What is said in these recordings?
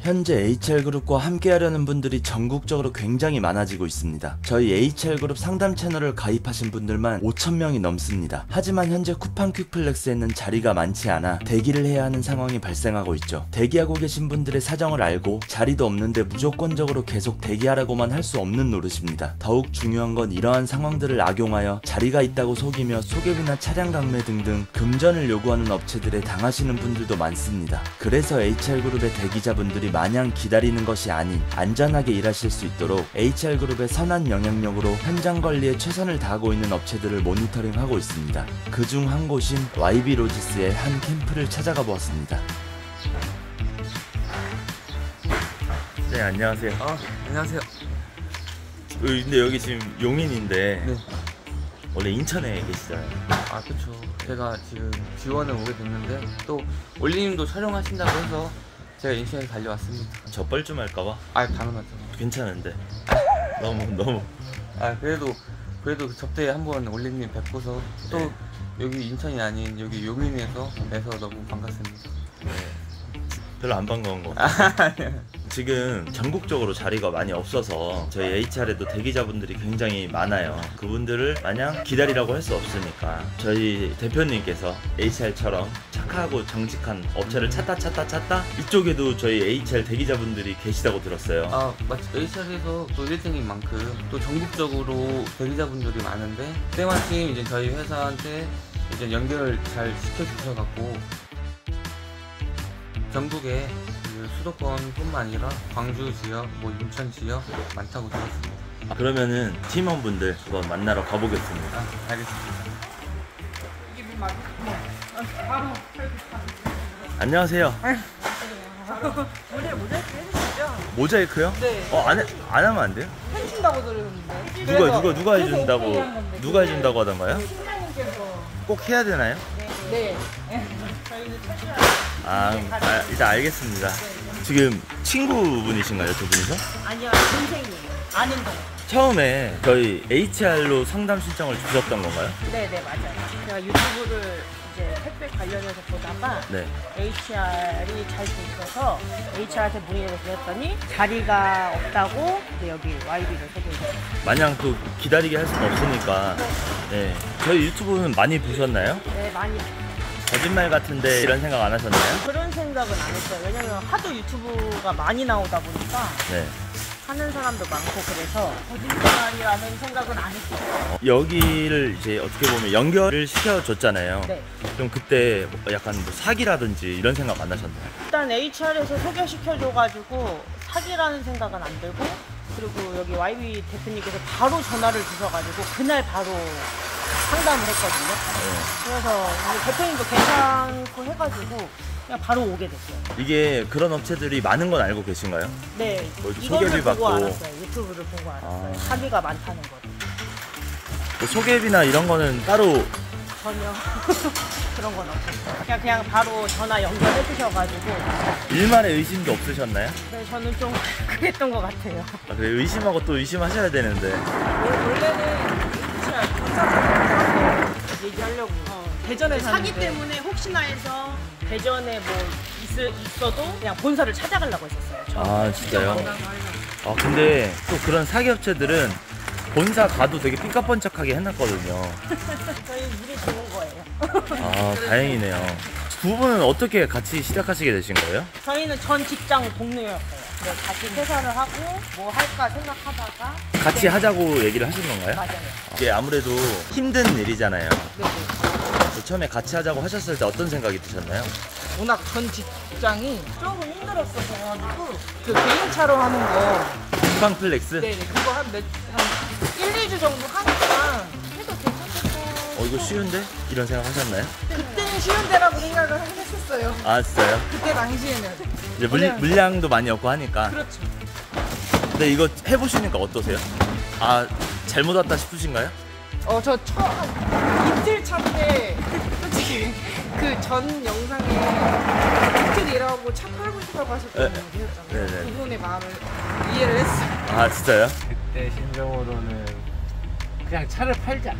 현재 HR그룹과 함께하려는 분들이 전국적으로 굉장히 많아지고 있습니다. 저희 HR그룹 상담 채널을 가입하신 분들만 5,000명이 넘습니다. 하지만 현재 쿠팡퀵플렉스에는 자리가 많지 않아 대기를 해야 하는 상황이 발생하고 있죠. 대기하고 계신 분들의 사정을 알고 자리도 없는데 무조건적으로 계속 대기하라고만 할 수 없는 노릇입니다. 더욱 중요한 건 이러한 상황들을 악용하여 자리가 있다고 속이며 소개비나 차량 강매 등등 금전을 요구하는 업체들에 당하시는 분들도 많습니다. 그래서 HR그룹의 대기자분들이 마냥 기다리는 것이 아닌 안전하게 일하실 수 있도록 HR그룹의 선한 영향력으로 현장 관리에 최선을 다하고 있는 업체들을 모니터링하고 있습니다. 그중 한 곳인 YB 로지스의 한 캠프를 찾아가 보았습니다. 네, 안녕하세요. 안녕하세요. 근데 여기 지금 용인인데 네. 원래 인천에 계시잖아요. 아, 그쵸. 제가 지금 지원을 오게 됐는데 또 올리님도 촬영하신다고 해서 제가 인천에 달려왔습니다. 저 뻘쭘 할까봐? 아니, 당연하죠. 괜찮은데. 너무. 아, 그래도 접대에 한번 올리님 뵙고서 또 네. 여기 인천이 아닌 여기 용인에서 뵈서 너무 반갑습니다. 네. 별로 안 반가운 거 같아요. 지금 전국적으로 자리가 많이 없어서 저희 HR에도 대기자분들이 굉장히 많아요. 그분들을 마냥 기다리라고 할 수 없으니까 저희 대표님께서 HR처럼 착하고 정직한 업체를 찾다 이쪽에도 저희 HR 대기자분들이 계시다고 들었어요. 아, 맞죠. HR에서 또 1등인 만큼 또 전국적으로 대기자분들이 많은데 때마침 이제 저희 회사한테 이제 연결을 잘 시켜주셔가지고 전국에 수도권뿐만 아니라 광주 지역, 뭐 인천 지역 많다고 들었습니다. 그러면은 팀원분들 한번 만나러 가보겠습니다. 아, 알겠습니다. 안녕하세요. 모자이크 해주시죠? 모자이크요? 네. 안 하면 안 돼요? 해준다고 들었는데. 누가 해준다고? 누가 해준다고 하던가요? 팀장님께서. 꼭 해야 되나요? 네. 저희는 첫날. 아, 일단 알겠습니다. 지금 친구분이신가요, 두 분이서? 아니요, 동생이에요. 아는 분. 처음에 저희 HR로 상담 신청을 주셨던 건가요? 네네, 맞아요. 제가 유튜브를 이제 택배 관련해서 보다가 네. HR이 잘 돼 있어서 HR한테 문의를 드렸더니 자리가 없다고 여기 YB를 소개해주셨어요. 마냥 또 기다리게 할 수는 없으니까 네. 저희 유튜브는 많이 보셨나요? 네, 많이. 거짓말 같은데 이런 생각 안 하셨나요? 그런 생각은 안 했어요. 왜냐면 하도 유튜브가 많이 나오다 보니까 네. 하는 사람도 많고 그래서 거짓말이라는 생각은 안 했어요. 여기를 이제 어떻게 보면 연결을 시켜줬잖아요. 네. 그럼 그때 약간 뭐 사기라든지 이런 생각 안 하셨나요? 일단 HR에서 소개시켜줘가지고 사기라는 생각은 안 들고 그리고 여기 YB 대표님께서 바로 전화를 주셔가지고 그날 바로 상담을 했거든요. 네. 그래서 대표님도 괜찮고 해가지고 그냥 바로 오게 됐어요. 이게 그런 업체들이 많은 건 알고 계신가요? 네. 뭐 소개비 받고 알았어요. 유튜브를 보고 알았어요. 사기가 많다는 거를. 뭐 소개비나 이런 거는 따로 전혀 그런 건 없었어요. 그냥 바로 전화 연결해 주셔가지고 일말의 의심도 없으셨나요? 네, 저는 좀 그랬던 것 같아요. 아, 그래 의심하고 또 의심하셔야 되는데. 원래는 얘기하려고 대전에 사기 때문에 혹시나 해서 대전에 뭐 있어도 그냥 본사를 찾아가려고 했었어요. 아, 진짜요? 아, 근데 또 그런 사기 업체들은 본사 가도 되게 삐까뻔쩍하게 해놨거든요. 저희 물이 좋은 거예요. 아, 다행이네요. 두 분은 어떻게 같이 시작하시게 되신 거예요? 저희는 전 직장 동료였어요. 네, 같이 퇴사를 하고 뭐 할까 생각하다가 같이 네. 하자고 얘기를 하신 건가요? 맞아요. 이게 아무래도 힘든 일이잖아요. 네. 처음에 같이 하자고 하셨을 때 어떤 생각이 드셨나요? 워낙 전 직장이 조금 힘들었어서 그 개인차로 하는 거 쿠팡플렉스? 네, 그거 한 1, 2주 정도 하니까 해도 괜찮겠고 이거 쉬운데? 이런 생각 하셨나요? 그때는 쉬운데라고 생각을 했었어요. 아, 진짜요? 그때 당시에는 이제 물량도 많이 없고 하니까. 그렇죠. 근데 이거 해보시니까 어떠세요? 아, 잘못 왔다 싶으신가요? 저 처음 이틀 차인데 솔직히 그 전 영상에 이틀 일하고 차 팔고 싶다고 하셨던 분이 계셨잖아요. 그분의 마음을 이해를 했어요. 아, 진짜요? 그때 심정으로는 그냥 차를 팔자.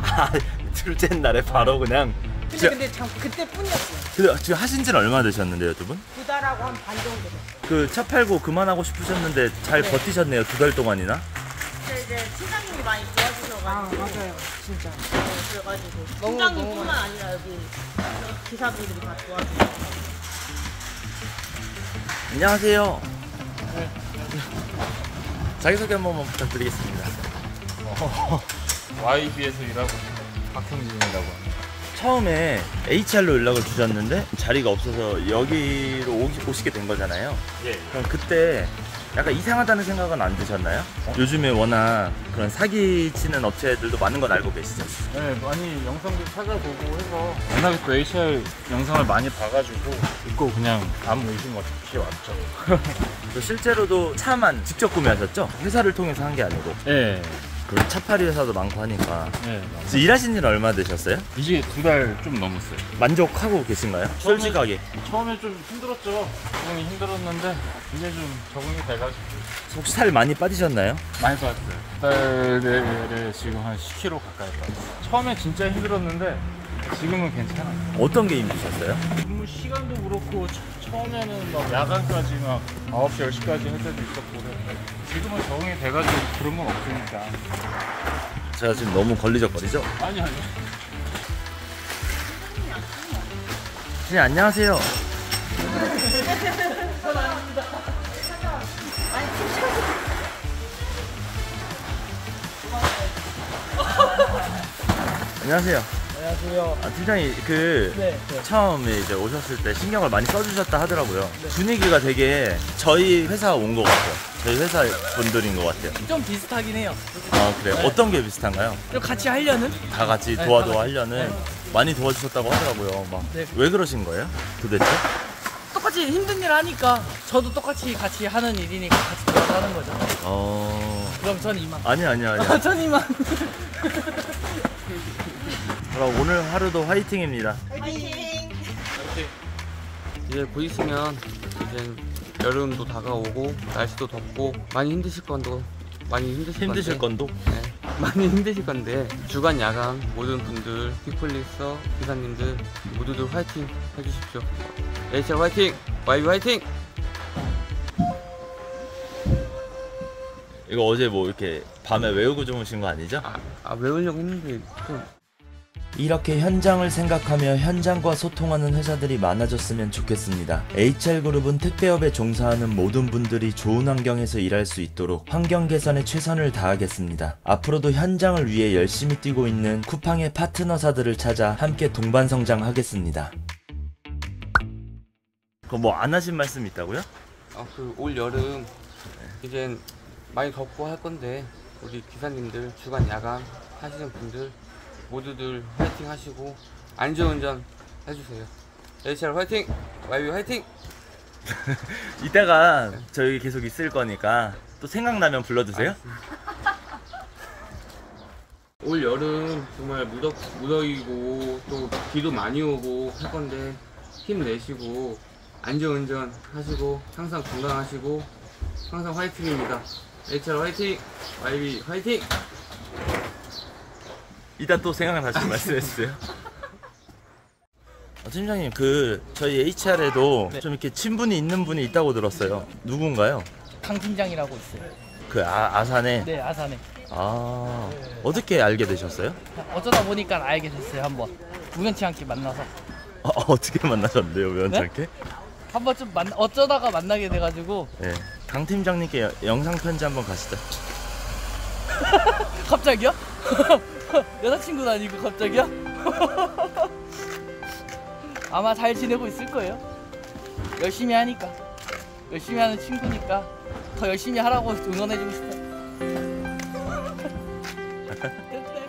아, 둘째 날에 바로 그냥 근데 참 그때 뿐이었어요. 근데 지금 하신 지는 얼마나 되셨는데요, 두 분? 2달하고 한 반 정도 됐어요. 그 차 팔고 그만하고 싶으셨는데 잘 네. 버티셨네요, 2달 동안이나? 근데 이제 팀장님이 많이 도와주셔가지고. 아, 맞아요. 진짜. 그래가지고. 팀장님뿐만 아니라 여기 기사분들이 다 도와주셔서. 안녕하세요. 네. 자기소개 한 번만 부탁드리겠습니다. YB에서 일하고 있는 박형진이라고 합니다. 처음에 HR로 연락을 주셨는데 자리가 없어서 여기로 오시게 된 거잖아요. 예. 그럼 그때 약간 이상하다는 생각은 안 드셨나요? 요즘에 워낙 그런 사기치는 업체들도 많은 건 알고 계시죠? 네, 많이 영상도 찾아보고 해서 워낙에 또 HR 영상을 많이 봐가지고 있고 그냥 아무 의심 없이 왔죠. 실제로도 차만 직접 구매하셨죠? 회사를 통해서 한 게 아니고? 예. 그리고 차팔이 회사도 많고 하니까. 네, 그래서 일하신 지는 얼마 되셨어요? 이제 2달 좀 넘었어요. 만족하고 계신가요? 처음에, 솔직하게 처음에 좀 힘들었죠. 적응이 힘들었는데 이제 좀 적응이 돼가지고. 혹시 살 많이 빠지셨나요? 많이 빠졌어요. 네, 지금 한 10kg 가까이 빠졌어요. 처음에 진짜 힘들었는데 지금은 괜찮아요. 어떤 게 힘드셨어요? 근무 시간도 그렇고 처음에는 막 야간까지 막 9시, 10시까지 할 때도 있었고 지금은 적응이 돼가지고 그런 건 없으니까. 제가 지금 너무 걸리적거리죠? 아니요. 선생님 안녕하세요. 전 아닙니다. 아니 안녕하세요. 안녕하세요. 아, 팀장님 그 네. 처음에 이제 오셨을 때 신경을 많이 써주셨다 하더라고요. 네. 분위기가 되게 저희 회사 온 것 같아요. 저희 회사 분들인 것 같아요. 좀 비슷하긴 해요. 아 그래요? 네. 어떤 게 비슷한가요? 좀 같이 하려는? 다 같이 네, 도와도 하려는 네. 많이 도와주셨다고 하더라고요. 막 네. 왜 그러신 거예요? 도대체? 똑같이 힘든 일 하니까 저도 같이 하는 일이니까 같이 도와서 하는 거죠. 그럼 전 이만. 아니야. 전 이만. 그럼 오늘 하루도 화이팅입니다. 화이팅! 이제 곧 있으면 이제 여름도 다가오고 날씨도 덥고 많이 힘드실 건데 네. 많이 힘드실 건데 주간 야간 모든 분들 퀵플렉서 기사님들 모두들 화이팅 해주십시오. HR 화이팅! YB 화이팅! 이거 어제 뭐 이렇게 밤에 외우고 주무신 거 아니죠? 아 외우려고 했는데 좀. 이렇게 현장을 생각하며 현장과 소통하는 회사들이 많아졌으면 좋겠습니다. HR그룹은 택배업에 종사하는 모든 분들이 좋은 환경에서 일할 수 있도록 환경 개선에 최선을 다하겠습니다. 앞으로도 현장을 위해 열심히 뛰고 있는 쿠팡의 파트너사들을 찾아 함께 동반성장하겠습니다. 그럼 뭐 안 하신 말씀 있다고요? 올 여름 이젠 많이 덥고 할 건데 우리 기사님들 주간 야간 하시는 분들 모두들 화이팅 하시고 안전운전 해주세요. HR 화이팅! YB 화이팅! 이따가 저희 계속 있을 거니까 또 생각나면 불러주세요. 올 여름 정말 무더위고 또 비도 많이 오고 할 건데 힘내시고 안전운전 하시고 항상 건강하시고 항상 화이팅입니다. HR 화이팅! YB 화이팅! 이따 또 생각나시면 말씀해주세요. 팀장님 그 저희 HR에도 네. 좀 이렇게 친분이 있는 분이 있다고 들었어요. 누군가요? 강 팀장이라고 있어요. 그 아산에? 네 아산에. 아 어떻게 알게 되셨어요? 어쩌다 보니까 알게 됐어요. 한번 우연치 않게 만나서. 어떻게 만나셨는데요 우연치 않게? 네? 한번 좀 어쩌다가 만나게 돼가지고. 네. 강 팀장님께 영상 편지 한번 가시죠. 갑자기요? 여자친구도 아니고 갑자기요? 아마 잘 지내고 있을 거예요. 열심히 하니까. 열심히 하는 친구니까 더 열심히 하라고 응원해주고 싶어요.